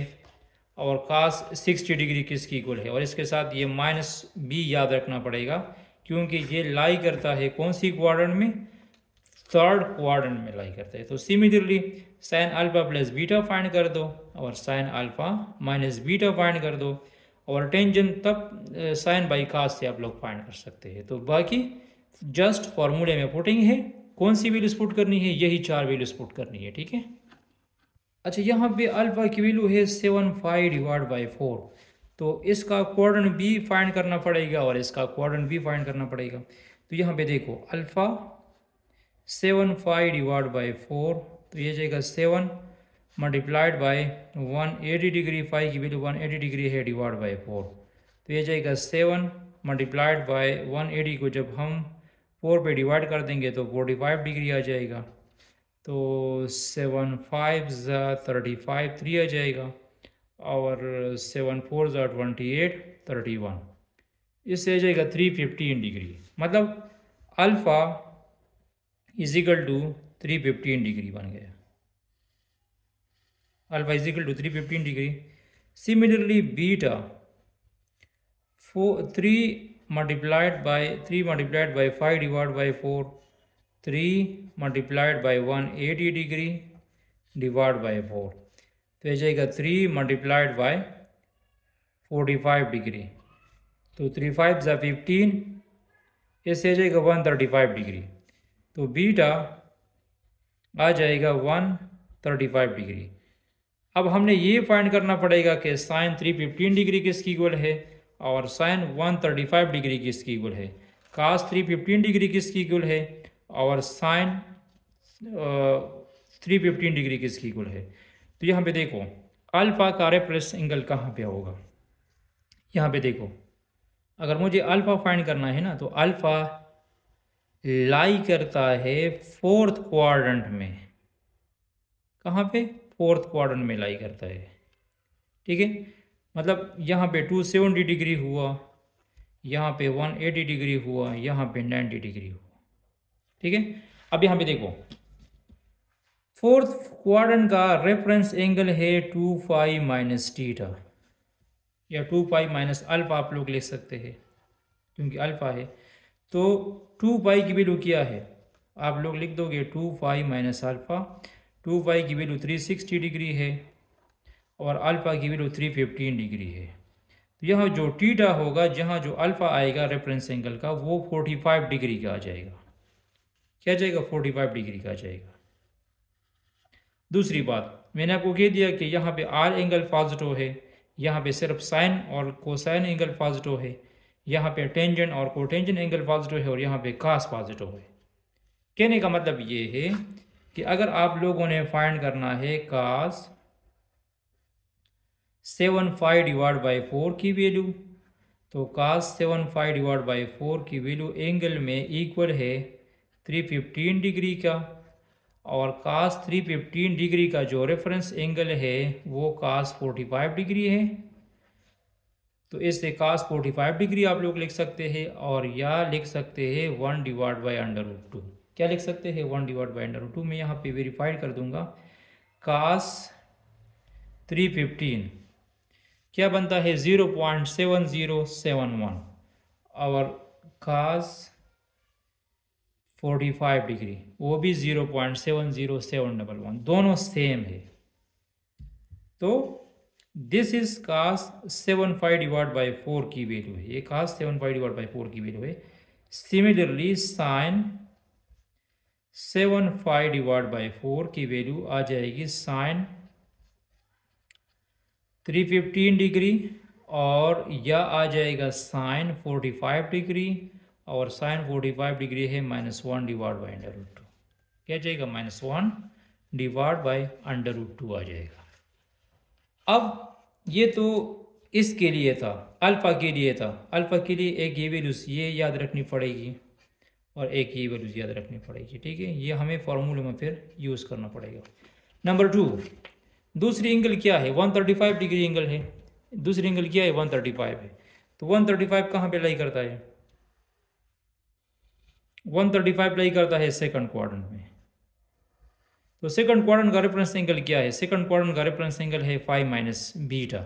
और कास 60 डिग्री किसकी इक्वल है। और इसके साथ ये माइनस भी याद रखना पड़ेगा क्योंकि ये लाई करता है कौन सी क्वाड्रेंट में, 3rd क्वाड्रेंट में लाई करता है। तो similarly sine alpha plus beta find कर दो और sine alpha minus beta find कर दो और टेंजेंट तब साइन बाई कास से आप लोग फाइंड कर सकते हैं। तो बाकी जस्ट फार्मूले में पुटिंग है, कौन सी वैल्यूज पुट करनी है, यही 4 वैल्यूज पुट करनी है। ठीक है, अच्छा यहाँ पे अल्फ़ा की वैल्यू है 7.5 डिवाइड बाई 4, तो इसका क्वाड्रेंट भी फाइंड करना पड़ेगा और इसका क्वाड्रेंट भी फाइंड करना पड़ेगा। तो यहाँ पे देखो अल्फ़ा 7.5 डिवाइड बाई 4, तो ये जाएगा 7 मल्टीप्लाइड बाई 180 डिग्री, 5 की वैल्यू 180 डिग्री है डिवाइड बाई 4, तो ये जाएगा 7 मल्टीप्लाइड बाई 180 को जब हम 4 पे डिवाइड कर देंगे तो 45 डिग्री आ जाएगा। तो 7 5 ज़ा 35 3 आ जाएगा और 7 4 ज़ा 28 31, इससे आ जाएगा 315 डिग्री। मतलब अल्फ़ा इजिकल टू 315 डिग्री बन गया, alpha is equal to 315 degree. Similarly beta 3 multiplied by 5 divide by 4, 3 multiplied by 180 degree divide by 4, तो यह जाएगा 3 मल्टीप्लाइड बाई 45 डिग्री, तो 3 5 ज़ा 15, इससे यह जाएगा 135 डिग्री। तो बीटा आ जाएगा 135 डिग्री। अब हमने ये फाइंड करना पड़ेगा कि साइन 315 डिग्री किसकी इक्वल है और साइन 135 डिग्री किसकी इक्वल है, कास 315 डिग्री किसकी इक्वल है और साइन 315 डिग्री किसकी इक्वल है। तो यहाँ पे देखो अल्फ़ा का रेफरेंस एंगल कहाँ पे होगा, यहाँ पे देखो अगर मुझे अल्फ़ा फाइंड करना है ना, तो अल्फ़ा लाई करता है 4th क्वाड्रेंट में। कहाँ पे, 4th क्वाड्रेंट में लाई करता है। ठीक है, मतलब यहाँ पे 270 डिग्री हुआ, यहाँ पे 180 डिग्री हुआ, यहाँ पे 90 डिग्री हुआ। ठीक है, अब यहाँ पे देखो 4th क्वाड्रेंट का रेफरेंस एंगल है 2 पाई माइनस थीटा या 2 पाई माइनस अल्फ़ा आप लोग ले सकते हैं क्योंकि अल्फ़ा है। तो 2 पाई की वैल्यू क्या है, आप लोग लिख दोगे 2 पाई माइनस अल्फ़ा। 2 पाई की वैल्यू 360 डिग्री है और अल्फ़ा की वैल्यू 315 डिग्री है। तो यहाँ जो थीटा होगा, जहाँ जो अल्फ़ा आएगा रेफरेंस एंगल का, वो 45 डिग्री का आ जाएगा। क्या जाएगा, 45 डिग्री का आ जाएगा। दूसरी बात मैंने आपको कह दिया कि यहाँ पे आर एंगल पॉजिटिव है, यहाँ पे सिर्फ साइन और कोसाइन एंगल पॉजिटिव है, यहाँ पे टेंजेंट और कोटेंजेंट एंगल पॉजिटिव है और यहाँ पे कास पॉजिटिव है। कहने का मतलब ये है कि अगर आप लोगों ने फाइंड करना है कास 7.5 डिवाइड बाई 4 की वैल्यू, तो कास 7.5 डिवाइड बाई 4 की वैल्यू एंगल में इक्वल है 315 डिग्री का और कास 315 डिग्री का जो रेफरेंस एंगल है वो कास 45 डिग्री है। तो इससे कास 45 डिग्री आप लोग लिख सकते हैं और या लिख सकते हैं 1 डिवाइड बाई अंडररूट 2। क्या लिख सकते हैं, 1 डिवाइड बाई अंडररूट 2। मैं यहाँ पे वेरीफाइड कर दूंगा, कास 315 क्या बनता है 0.7071 और कास 45 डिग्री वो भी 0.70711, दोनों सेम है। तो this is cos 75 divide by 4 की वैल्यू है, ये कास्ट 75 डिवाइड बाई 4 की वैल्यू है। सिमिलरली साइन 75 डिवाइड बाई 4 की वैल्यू आ जाएगी साइन 315 डिग्री और यह आ जाएगा साइन 45 डिग्री और साइन 45 डिग्री है -1 डिवाइड बाई अंडर रूट 2। क्या जाएगा -1 डिवाइड बाई अंडर रूट 2 आ जाएगा। अब ये तो इसके लिए था, अल्फा के लिए था। अल्फा के लिए एक ये वैल्यूज ये याद रखनी पड़ेगी और एक ये वैल्यूज याद रखनी पड़ेगी, ठीक है। ये हमें फॉर्मूले में फिर यूज़ करना पड़ेगा। नंबर 2 दूसरी एंगल क्या है, 135 डिग्री एंगल है। दूसरी एंगल क्या है, 135 है। तो 135 कहाँ पे लाई करता है, 135 लाई करता है सेकंड क्वाड्रेंट में। तो सेकंड क्वाड्रेंट का रेफरेंस एंगल क्या है, सेकंड क्वाड्रेंट का रेफरेंस एंगल है φ - बीटा,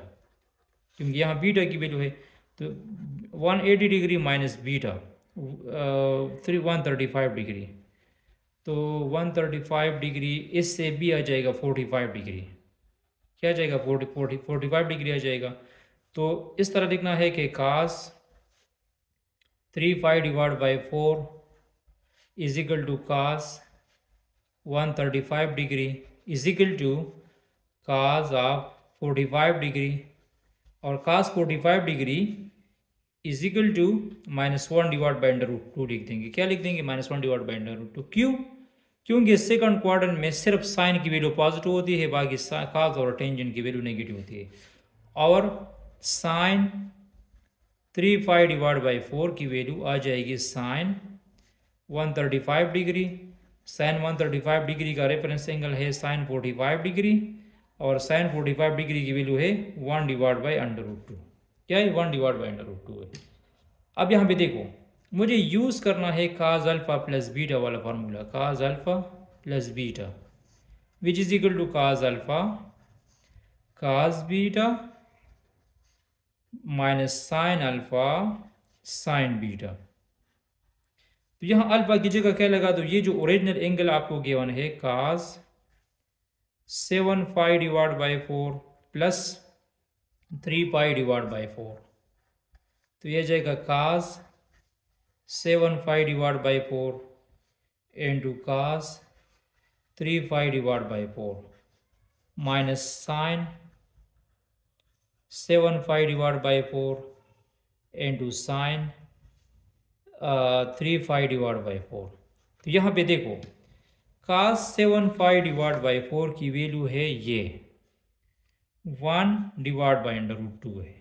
क्योंकि यहाँ बीटा की वैल्यू है। तो 180 डिग्री माइनस बीटा 135 डिग्री, तो 135 डिग्री इससे भी आ जाएगा 45 डिग्री। क्या जाएगा 45 डिग्री आ जाएगा। तो इस तरह लिखना है कि cos 3π divide by 4 is equal to cos 135 degree is equal to cos of 45 degree और cos 45 degree is equal to -1 divide by under root 2 लिख देंगे। क्या लिख देंगे, -1 डिवाइड बाई अंडर रूट 2। क्यों, क्योंकि सेकंड क्वाड्रेंट में सिर्फ साइन की वैल्यू पॉजिटिव होती है, बाकी कास और टेंजेंट की वैल्यू नेगेटिव होती है। और साइन 3π डिवाइड बाई 4 की वैल्यू आ जाएगी साइन 135 डिग्री। साइन 135 डिग्री का रेफरेंस एंगल है साइन 45 डिग्री और साइन 45 डिग्री की वैल्यू है 1 डिवाइड बाई अंडर रूट 2। क्या है, 1 डिवाइड बाई अंडर रूट 2 है। अब यहाँ पे देखो, मुझे यूज़ करना है काज अल्फ़ा प्लस बीटा वाला formula, cos alpha plus beta which is equal to cos alpha cos beta minus sine alpha sine beta. तो यहाँ अल्फ़ा की जगह क्या लगा, तो ये जो ओरिजिनल एंगल आपको गिवन है cos 75 divide by 4 plus 3π divide by 4, तो यह जाएगा cos 75 divide by 4 into cos 3π divide by 4 minus sine 75 divide by 4 into sine 3π divide by 4। तो यहाँ पे देखो कास 75 डिवाइड बाई 4 की वैल्यू है ये 1 डिवाइड बाई अंडर रूट 2 है।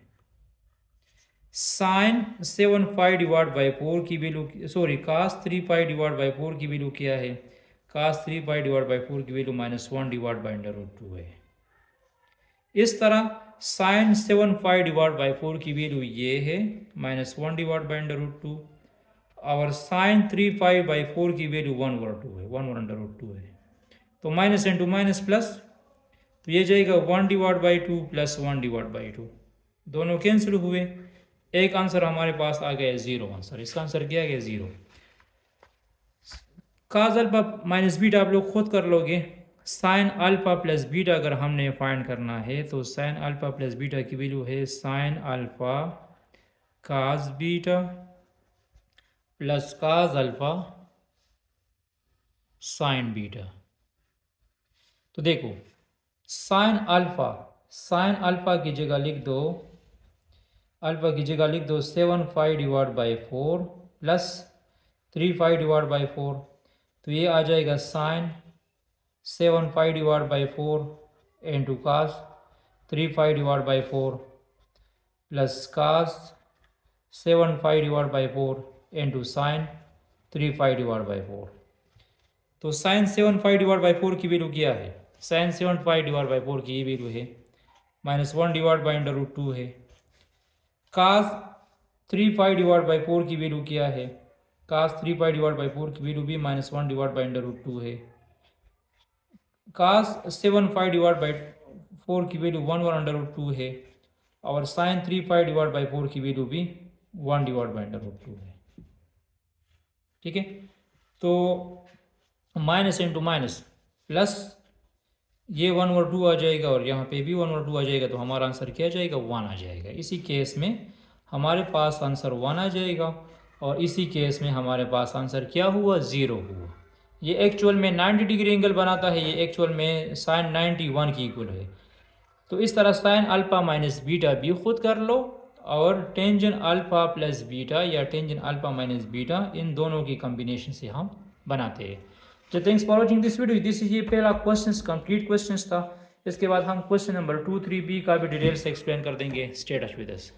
साइन 75 डिवाइड बाई 4 की value, sorry cos 3π divide by 4 की वैल्यू क्या है, कास 3π डिवाइड बाई 4 की value -1 divide by under root 2 है। इस तरह साइन 75 डिवाइड बाई 4 की वैल्यू ये है -1 डिवाइड बाई अंडर रूट 2 और साइन 3π बाई 4 की वैल्यू 1/2 है, 1/√2 है। तो माइनस इंटू माइनस प्लस, तो ये जाएगा 1 divide by 2 plus 1 divide by 2, दोनों कैंसिल हुए। एक आंसर हमारे पास आ गया 0 आंसर। इसका आंसर क्या है, 0। काज अल्फा माइनस बीटा आप लोग खुद कर लोगे। साइन अल्फा प्लस बीटा अगर हमने फाइंड करना है तो साइन अल्फा प्लस बीटा की वैल्यू है sine alpha cos beta plus cos alpha sine beta. तो देखो साइन अल्फा की जगह लिख दो 75 divide by 4 plus 3π divide by 4, तो ये आ जाएगा sine 75 divide by 4 into cos 3π divide by 4 plus cos 75 divide by 4 into sine 3π divide by 4। तो साइन 75 डिवाइड बाई 4 की वैल्यू क्या है, साइन 75 डिवाइड बाई 4 की ये वैल्यू है -1 डिवाइड बाई अंडर रूट 2 है। कास 3π डिवाइड बाई 4 की वैल्यू क्या है, कास 3π डिवाइड बाई 4 की वैल्यू भी -1 डिवाइड बाई अंडर रूट 2 है। कास 75 डिवाइड बाई 4 की वैल्यू 1/√2 है और साइन 3π डिवाइड बाई 4 की वैल्यू भी 1 डिवाइड बाई अंडर रूट 2 है, ठीक है। तो माइनस इंटू माइनस प्लस ये 1 और 2 आ जाएगा और यहाँ पे भी 1 और 2 आ जाएगा, तो हमारा आंसर क्या आ जाएगा 1 आ जाएगा। इसी केस में हमारे पास आंसर 1 आ जाएगा और इसी केस में हमारे पास आंसर क्या हुआ 0 हुआ। ये एक्चुअल में 90 डिग्री एंगल बनाता है, ये एक्चुअल में साइन 91 की इक्वल है। तो इस तरह साइन अल्फ़ा माइनस बीटा भी खुद कर लो और टेंजन अल्फ़ा प्लस बीटा या टेंजन अल्फ़ा माइनस बीटा, इन दोनों की कम्बिनेशन से हम बनाते हैं। तो thanks for watching this video. This is ये पहला क्वेश्चन कंप्लीट क्वेश्चन था। इसके बाद हम क्वेश्चन नंबर 2, 3B का भी डिटेल से एक्सप्लेन कर देंगे। Stay touch with us.